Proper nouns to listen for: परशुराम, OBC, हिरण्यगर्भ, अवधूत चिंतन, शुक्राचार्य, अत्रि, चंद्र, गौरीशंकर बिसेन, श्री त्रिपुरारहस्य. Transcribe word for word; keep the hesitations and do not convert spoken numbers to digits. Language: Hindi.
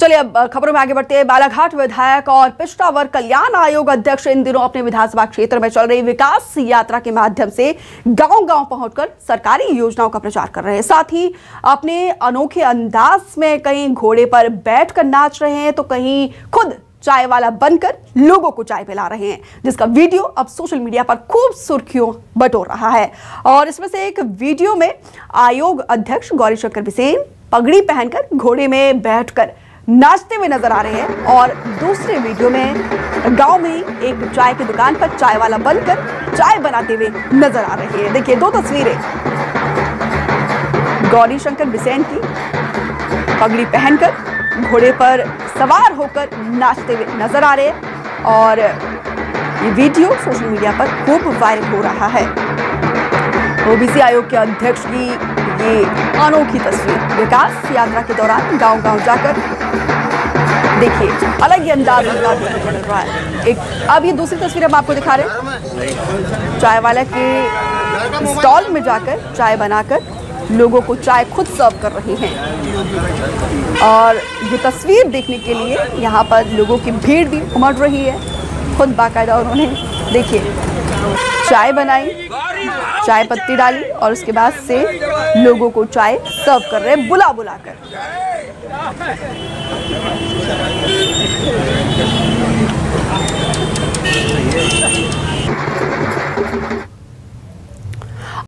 चलिए अब खबरों में आगे बढ़ते हैं। बालाघाट विधायक और पिछड़ा वर्ग कल्याण आयोग अध्यक्ष इन दिनों अपने विधानसभा क्षेत्र में चल रही विकास यात्रा के माध्यम से गांव-गांव पहुंचकर सरकारी योजनाओं का प्रचार कर रहे हैं। साथ ही अपने अनोखे अंदाज में कहीं घोड़े पर बैठकर नाच रहे हैं तो कहीं खुद चाय वाला बनकर लोगों को चाय पिला रहे हैं, जिसका वीडियो अब सोशल मीडिया पर खूब सुर्खियों बटोर रहा है। और इसमें से एक वीडियो में आयोग अध्यक्ष गौरीशंकर बिसेन पगड़ी पहनकर घोड़े में बैठकर नाचते हुए नजर आ रहे हैं और दूसरे वीडियो में गांव में ही एक चाय की दुकान पर चाय वाला बनकर चाय बनाते हुए नजर आ रहे हैं। देखिए दो तस्वीरें, गौरीशंकर बिसेन की पगड़ी पहनकर घोड़े पर सवार होकर नाचते हुए नजर आ रहे हैं और ये वीडियो सोशल मीडिया पर खूब वायरल हो रहा है। ओबीसी आयोग के अध्यक्ष की ये अनोखी तस्वीर विकास यात्रा के दौरान गांव-गांव जाकर देखिए अलग ही अंदाज में रहा है। एक अब ये दूसरी तस्वीर हम आपको दिखा रहे हैं, चाय वाला के स्टॉल में जाकर चाय बनाकर लोगों को चाय खुद सर्व कर रहे हैं और ये तस्वीर देखने के लिए यहाँ पर लोगों की भीड़ भी उमड़ रही है। खुद बाकायदा उन्होंने देखिए चाय बनाई, चाय पत्ती डाली और उसके बाद से लोगों को चाय सर्व कर रहे हैं बुला बुला कर।